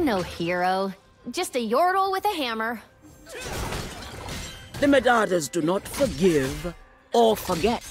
I'm no hero, just a Yordle with a hammer. The Medardas do not forgive or forget.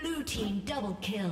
Blue team double kill.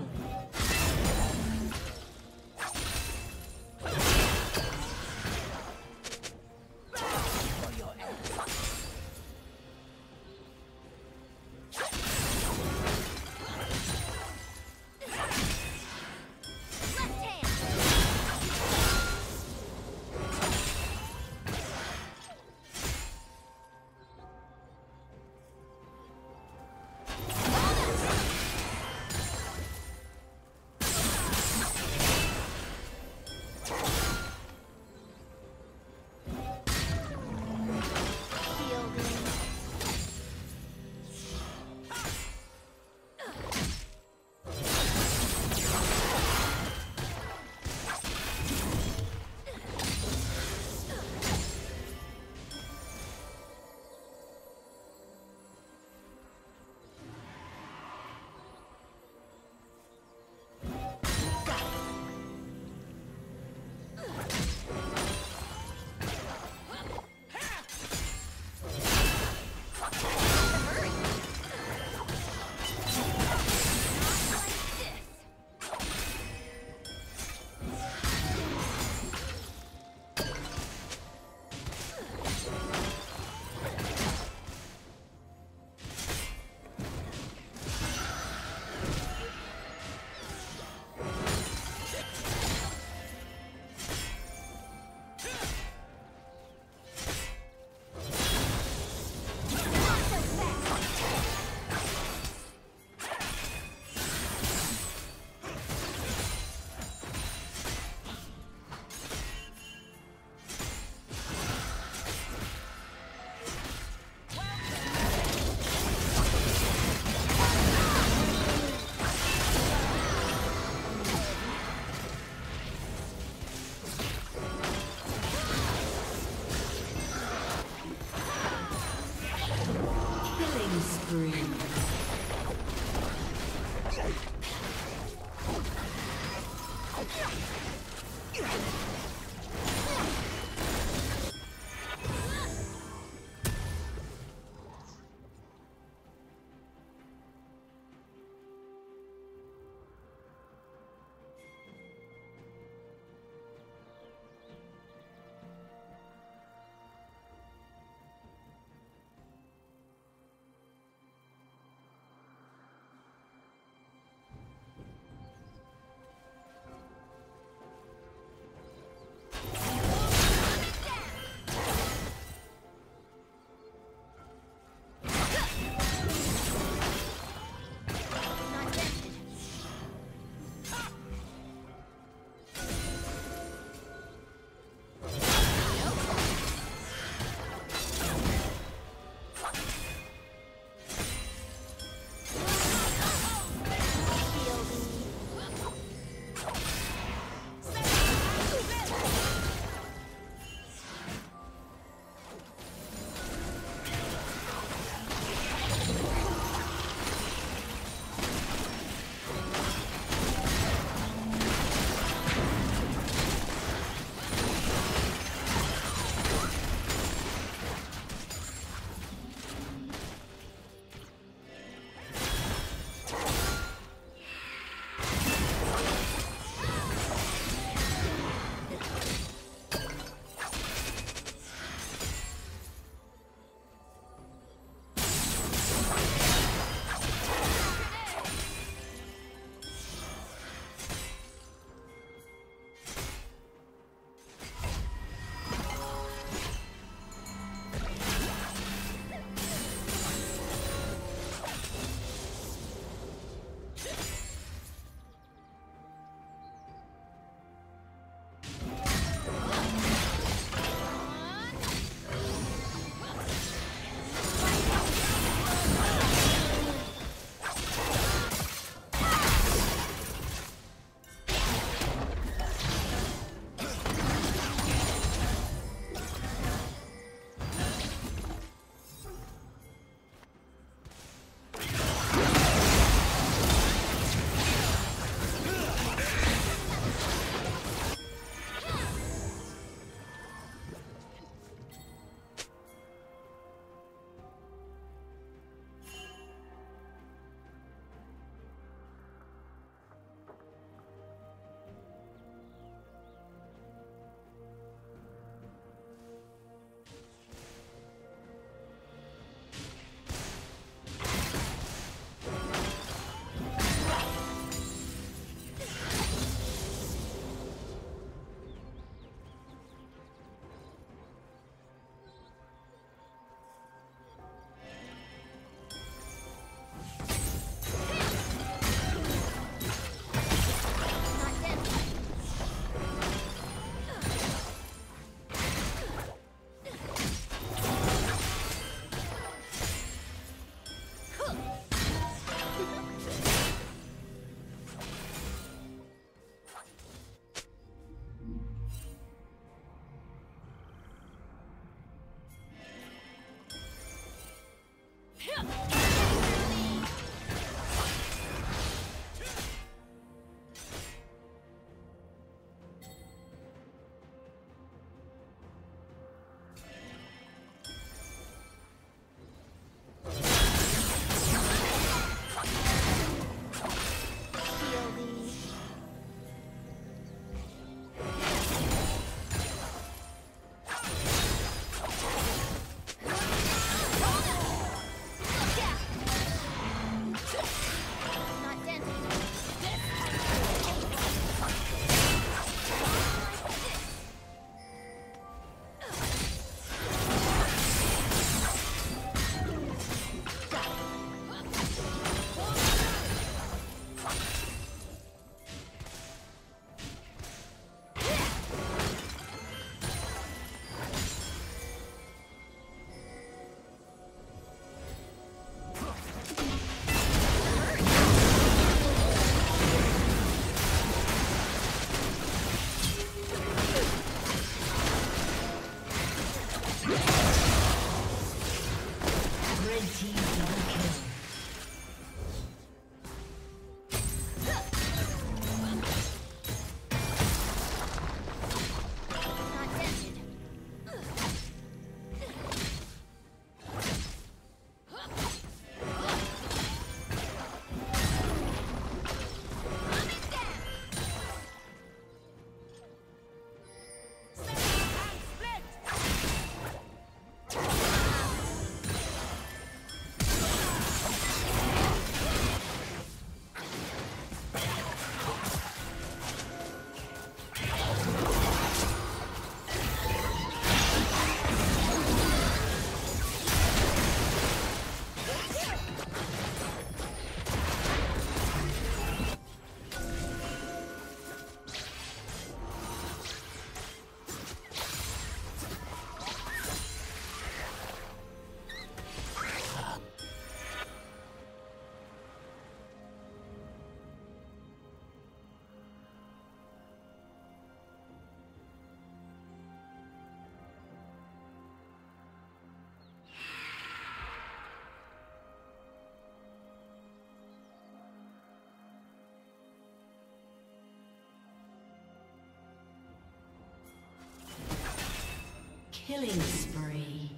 Killing spree.